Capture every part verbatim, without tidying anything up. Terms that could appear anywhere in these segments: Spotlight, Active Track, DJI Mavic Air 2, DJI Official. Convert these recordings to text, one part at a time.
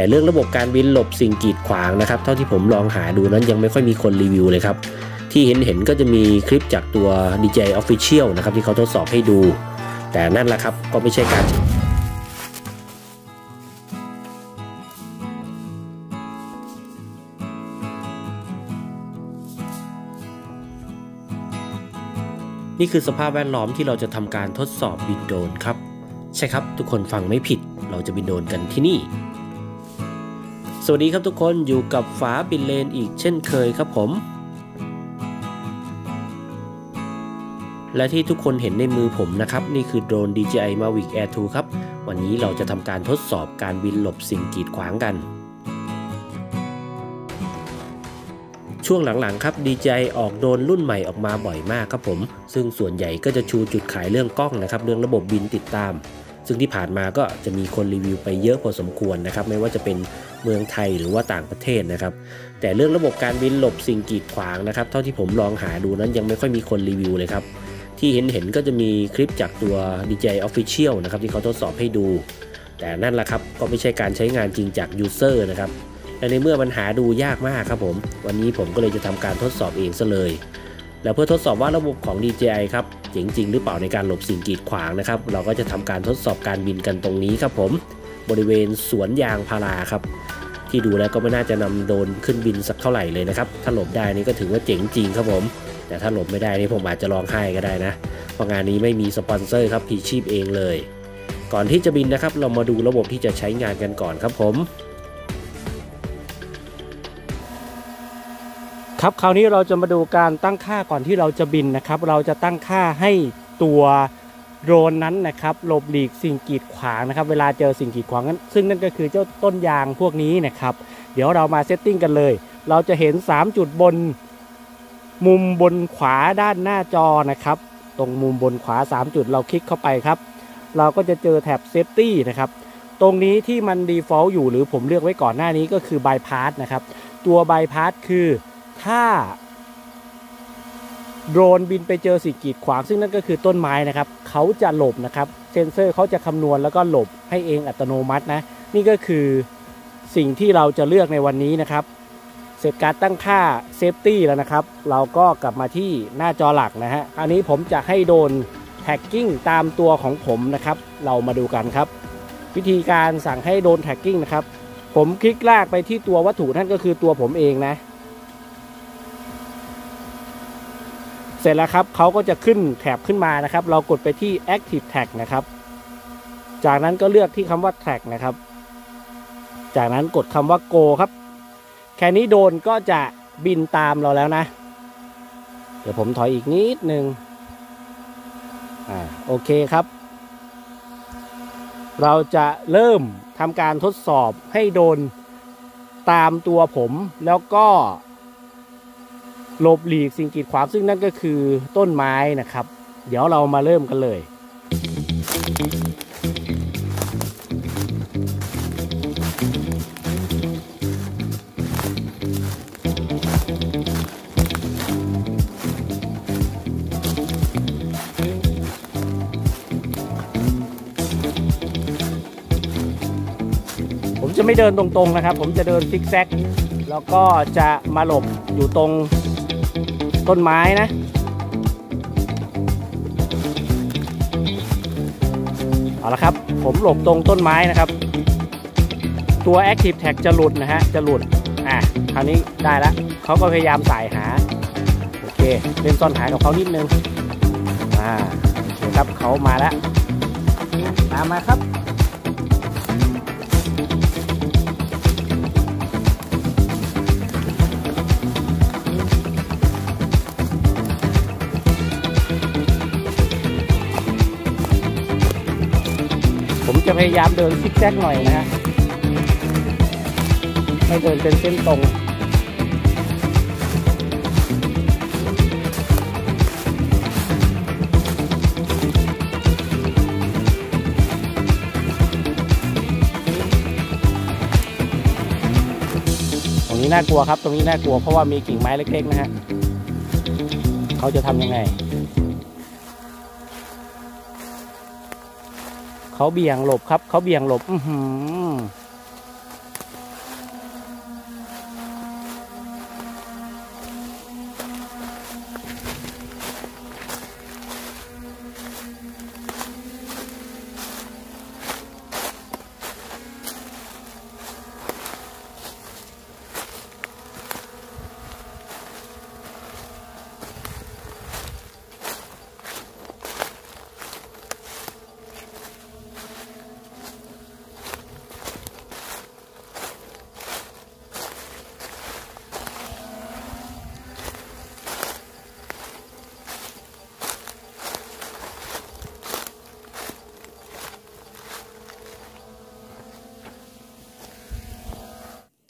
แต่เรื่องระบบการบินหลบสิ่งกีดขวางนะครับเท่าที่ผมลองหาดูนั้นยังไม่ค่อยมีคนรีวิวเลยครับที่เห็นเห็นก็จะมีคลิปจากตัว ดี เจ ไอ Official นะครับที่เขาทดสอบให้ดูแต่นั่นแหละครับก็ไม่ใช่การนี่คือสภาพแวดล้อมที่เราจะทำการทดสอบบินโดรนครับใช่ครับทุกคนฟังไม่ผิดเราจะบินโดรนกันที่นี่สวัสดีครับทุกคนอยู่กับฝาบินเลนอีกเช่นเคยครับผมและที่ทุกคนเห็นในมือผมนะครับนี่คือโดรน ดี เจ ไอ Mavic Air ทู ครับวันนี้เราจะทำการทดสอบการบินหลบสิ่งกีดขวางกันช่วงหลังๆครับ ดี เจ ไอ ออกโดรนรุ่นใหม่ออกมาบ่อยมากครับผมซึ่งส่วนใหญ่ก็จะชูจุดขายเรื่องกล้องนะครับเรื่องระบบบินติดตามซึ่งที่ผ่านมาก็จะมีคนรีวิวไปเยอะพอสมควรนะครับไม่ว่าจะเป็นเมืองไทยหรือว่าต่างประเทศนะครับแต่เรื่องระบบการบินหลบสิ่งกีดขวางนะครับเท่าที่ผมลองหาดูนั้นยังไม่ค่อยมีคนรีวิวเลยครับที่เห็นเห็นก็จะมีคลิปจากตัว ดี เจ ไอ Official นะครับที่เขาทดสอบให้ดูแต่นั่นแหละครับก็ไม่ใช่การใช้งานจริงจาก User นะครับและในเมื่อมันหาดูยากมากครับผมวันนี้ผมก็เลยจะทำการทดสอบเองซะเลยและเพื่อทดสอบว่าระบบของ ดี เจ ไอ ครับจริงจริงหรือเปล่าในการหลบสิ่งกีดขวางนะครับเราก็จะทำการทดสอบการบินกันตรงนี้ครับผมบริเวณสวนยางพาราครับที่ดูแล้วก็ไม่น่าจะนำโดรนขึ้นบินสักเท่าไหร่เลยนะครับถ้าหลบได้นี่ก็ถือว่าเจ๋งจริงครับผมแต่ถ้าหลบไม่ได้นี่ผมอาจจะร้องไห้ก็ได้นะเพราะงานนี้ไม่มีสปอนเซอร์ครับพี่ชีพเองเลยก่อนที่จะบินนะครับเรามาดูระบบที่จะใช้งานกันก่อนครับผมครับคราวนี้เราจะมาดูการตั้งค่าก่อนที่เราจะบินนะครับเราจะตั้งค่าให้ตัวโดรนนั้นนะครับหลบหลีกสิ่งกีดขวางนะครับเวลาเจอสิ่งกีดขวางซึ่งนั่นก็คือเจ้าต้นยางพวกนี้นะครับเดี๋ยวเรามาเซตติ้งกันเลยเราจะเห็นสามจุดบนมุมบนขวาด้านหน้าจอนะครับตรงมุมบนขวาสามจุดเราคลิกเข้าไปครับเราก็จะเจอแท็บเซฟตี้นะครับตรงนี้ที่มัน default อยู่หรือผมเลือกไว้ก่อนหน้านี้ก็คือ bypass นะครับตัว bypass คือถ้าโดรนบินไปเจอสิ่งกีดขวางซึ่งนั่นก็คือต้นไม้นะครับเขาจะหลบนะครับเซนเซอร์เขาจะคำนวณแล้วก็หลบให้เองอัตโนมัตินะนี่ก็คือสิ่งที่เราจะเลือกในวันนี้นะครับเสร็จการตั้งค่าเซฟตี้แล้วนะครับเราก็กลับมาที่หน้าจอหลักนะฮะอันนี้ผมจะให้โดรนแท็กกิ้งตามตัวของผมนะครับเรามาดูกันครับวิธีการสั่งให้โดรนแท็กกิ้งนะครับผมคลิกลากไปที่ตัววัตถุนั่นก็คือตัวผมเองนะเสร็จแล้วครับเขาก็จะขึ้นแถบขึ้นมานะครับเรากดไปที่ Active Track นะครับจากนั้นก็เลือกที่คำว่า Track นะครับจากนั้นกดคำว่า Go ครับแค่นี้โดรนก็จะบินตามเราแล้วนะเดี๋ยวผมถอยอีกนิดนึงอ่าโอเคครับเราจะเริ่มทำการทดสอบให้โดรนตามตัวผมแล้วก็หลบหลีกสิ่งกีดขวางซึ่งนั่นก็คือต้นไม้นะครับเดี๋ยวเรามาเริ่มกันเลยผมจะไม่เดินตรงๆนะครับผมจะเดินซิกแซกแล้วก็จะมาหลบอยู่ตรงต้นไม้นะเอาละครับผมหลบตรงต้นไม้นะครับตัว Active Tag จะหลุดนะฮะจะหลุดอ่ะคราวนี้ได้แล้วเขาก็พยายามสายหาโอเคเล่นซ่อนหากับเขานิดนึงอ่าโอเคครับเขามาแล้วตามมาครับผมจะพยายามเดินซิกแซกหน่อยนะฮะไม่เดินเป็นเส้นตรงตรงนี้น่ากลัวครับตรงนี้น่ากลัวเพราะว่ามีกิ่งไม้เล็กๆนะฮะเขาจะทำยังไงเขาเบี่ยงหลบครับเขาเบี่ยงหลบอื้อหือ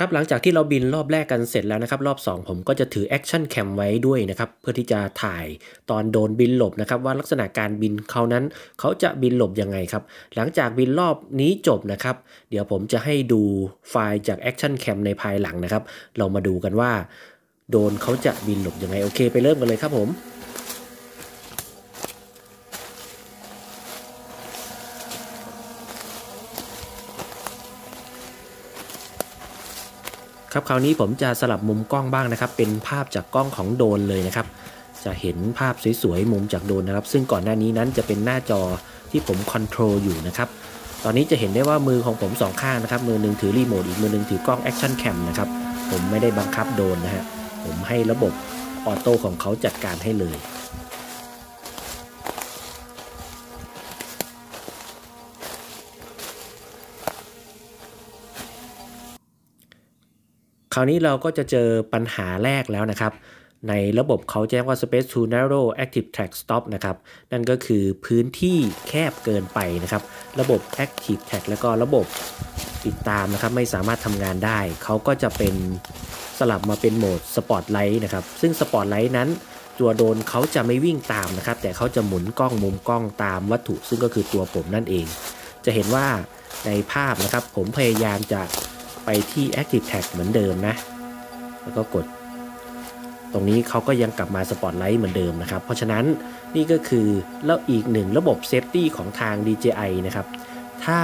ครับหลังจากที่เราบินรอบแรกกันเสร็จแล้วนะครับรอบสองผมก็จะถือแอคชั่นแคมไว้ด้วยนะครับเพื่อที่จะถ่ายตอนโดนบินหลบนะครับว่าลักษณะการบินเขานั้นเขาจะบินหลบยังไงครับหลังจากบินรอบนี้จบนะครับเดี๋ยวผมจะให้ดูไฟล์จากแอคชั่นแคมในภายหลังนะครับเรามาดูกันว่าโดนเขาจะบินหลบยังไงโอเคไปเริ่มกันเลยครับผมครับคราวนี้ผมจะสลับมุมกล้องบ้างนะครับเป็นภาพจากกล้องของโดรนเลยนะครับจะเห็นภาพสวยๆมุมจากโดรนนะครับซึ่งก่อนหน้านี้นั้นจะเป็นหน้าจอที่ผมคอนโทรลอยู่นะครับตอนนี้จะเห็นได้ว่ามือของผมสองข้างนะครับมือหนึ่งถือรีโมทอีกมือหนึ่งถือกล้องแอคชั่นแคมนะครับผมไม่ได้บังคับโดรนนะฮะผมให้ระบบออโต้ของเขาจัดการให้เลยคราวนี้เราก็จะเจอปัญหาแรกแล้วนะครับในระบบเขาแจ้งว่า Space Too Narrow Active Track Stop นะครับนั่นก็คือพื้นที่แคบเกินไปนะครับระบบ Active Track แล้วก็ระบบติดตามนะครับไม่สามารถทำงานได้เขาก็จะเป็นสลับมาเป็นโหมด Spotlight นะครับซึ่ง Spotlight นั้นตัวโดรนเขาจะไม่วิ่งตามนะครับแต่เขาจะหมุนกล้องมุมกล้องตามวัตถุซึ่งก็คือตัวผมนั่นเองจะเห็นว่าในภาพนะครับผมพยายามจะไปที่ Active Track เหมือนเดิมนะแล้วก็กดตรงนี้เขาก็ยังกลับมา Spotlight เหมือนเดิมนะครับเพราะฉะนั้นนี่ก็คือแล้วอีกหนึ่งระบบ Safety ของทาง ดี เจ ไอ นะครับถ้า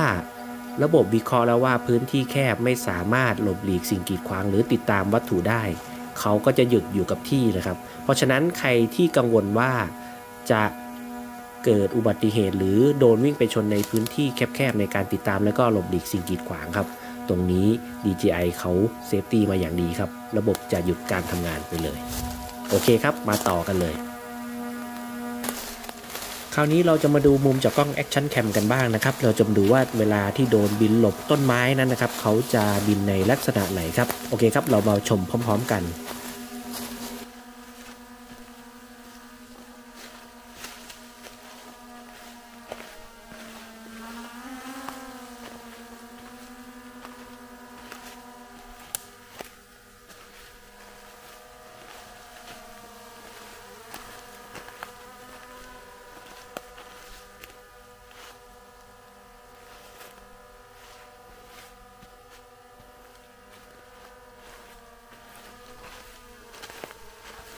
ระบบวิเคราะห์แล้วว่าพื้นที่แคบไม่สามารถหลบหลีกสิ่งกีดขวางหรือติดตามวัตถุได้เขาก็จะหยุดอยู่กับที่นะครับเพราะฉะนั้นใครที่กังวลว่าจะเกิดอุบัติเหตุหรือโดนวิ่งไปชนในพื้นที่แคบๆในการติดตามแล้วก็หลบหลีกสิ่งกีดขวางครับตรงนี้ ดี เจ ไอ เขาเซฟตี้มาอย่างดีครับระบบจะหยุดการทำงานไปเลยโอเคครับมาต่อกันเลยคราวนี้เราจะมาดูมุมจากกล้องแอคชั่นแคมกันบ้างนะครับเราจะมาดูว่าเวลาที่โดนบินหลบต้นไม้นั้นนะครับเขาจะบินในลักษณะไหนครับโอเคครับเรามาชมพร้อมๆกัน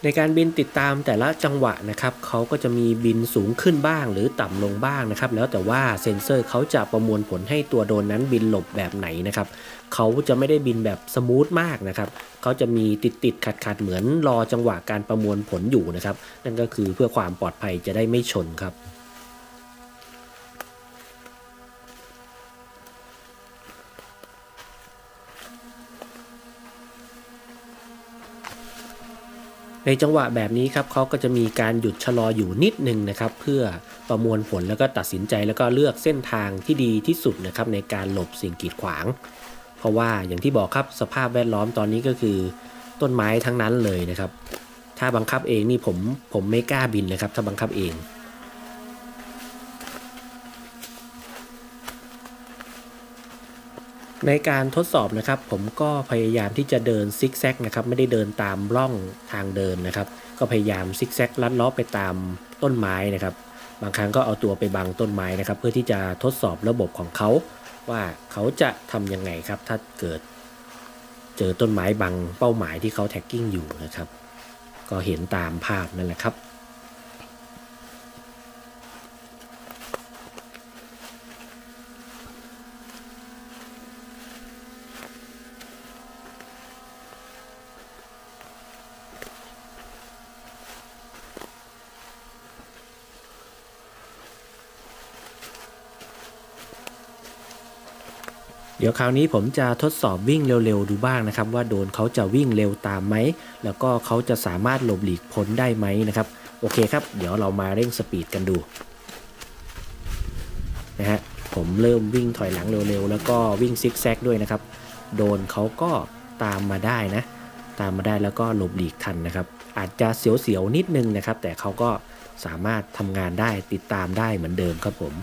ในการบินติดตามแต่ละจังหวะนะครับเขาก็จะมีบินสูงขึ้นบ้างหรือต่ำลงบ้างนะครับแล้วแต่ว่าเซ็นเซอร์เขาจะประมวลผลให้ตัวโดรนนั้นบินหลบแบบไหนนะครับเขาจะไม่ได้บินแบบสมูทมากนะครับเขาจะมีติดติดขัดขัดเหมือนรอจังหวะการประมวลผลอยู่นะครับนั่นก็คือเพื่อความปลอดภัยจะได้ไม่ชนครับในจังหวะแบบนี้ครับเขาก็จะมีการหยุดชะลออยู่นิดนึงนะครับเพื่อประมวลผลแล้วก็ตัดสินใจแล้วก็เลือกเส้นทางที่ดีที่สุดนะครับในการหลบสิ่งกีดขวางเพราะว่าอย่างที่บอกครับสภาพแวดล้อมตอนนี้ก็คือต้นไม้ทั้งนั้นเลยนะครับถ้าบังคับเองนี่ผมผมไม่กล้าบินนะครับถ้าบังคับเองในการทดสอบนะครับผมก็พยายามที่จะเดินซิกแซกนะครับไม่ได้เดินตามร่องทางเดินนะครับก็พยายามซิกแซกลัดเลาะไปตามต้นไม้นะครับบางครั้งก็เอาตัวไปบังต้นไม้นะครับเพื่อที่จะทดสอบระบบของเขาว่าเขาจะทำยังไงครับถ้าเกิดเจอต้นไม้บังเป้าหมายที่เขาแท็กกิ้งอยู่นะครับก็เห็นตามภาพนั่นแหละครับเดี๋ยวคราวนี้ผมจะทดสอบวิ่งเร็วๆดูบ้างนะครับว่าโดรนเขาจะวิ่งเร็วตามไหมแล้วก็เขาจะสามารถหลบหลีกพ้นได้ไหมนะครับโอเคครับเดี๋ยวเรามาเร่งสปีดกันดูนะฮะผมเริ่มวิ่งถอยหลังเร็วๆแล้วก็วิ่งซิกแซกด้วยนะครับโดรนเขาก็ตามมาได้นะตามมาได้แล้วก็หลบหลีกทันนะครับอาจจะเสียวๆนิดนึงนะครับแต่เขาก็สามารถทำงานได้ติดตามได้เหมือนเดิมครับผม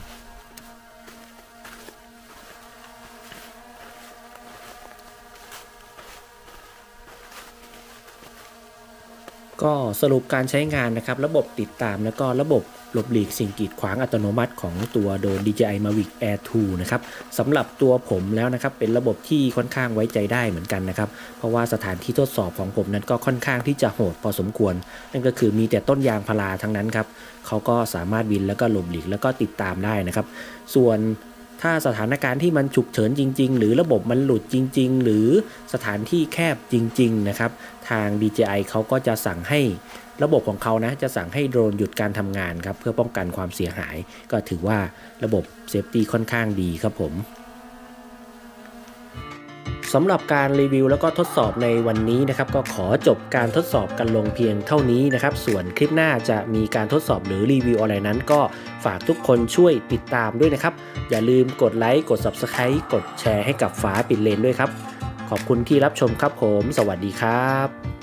ก็สรุปการใช้งานนะครับระบบติดตามแล้วก็ระบบหลบหลีกสิ่งกีดขวางอัตโนมัติของตัวโดรน ดี เจ ไอ Mavic Air ทู นะครับสำหรับตัวผมแล้วนะครับเป็นระบบที่ค่อนข้างไว้ใจได้เหมือนกันนะครับเพราะว่าสถานที่ทดสอบของผมนั้นก็ค่อนข้างที่จะโหดพอสมควรนั่นก็คือมีแต่ต้นยางพาราทั้งนั้นครับเขาก็สามารถบินแล้วก็หลบหลีกแล้วก็ติดตามได้นะครับส่วนถ้าสถานการณ์ที่มันฉุกเฉินจริงๆหรือระบบมันหลุดจริงๆหรือสถานที่แคบจริงๆนะครับทาง ดี เจ ไอ เขาก็จะสั่งให้ระบบของเขานะจะสั่งให้โดรนหยุดการทำงานครับเพื่อป้องกันความเสียหายก็ถือว่าระบบเซฟตี้ค่อนข้างดีครับผมสำหรับการรีวิวแล้วก็ทดสอบในวันนี้นะครับก็ขอจบการทดสอบกันลงเพียงเท่านี้นะครับส่วนคลิปหน้าจะมีการทดสอบหรือรีวิวอะไรนั้นก็ฝากทุกคนช่วยติดตามด้วยนะครับอย่าลืมกดไลค์กด ซับสไครบ์ กดแชร์ให้กับฟ้าปิดเลนด้วยครับขอบคุณที่รับชมครับผมสวัสดีครับ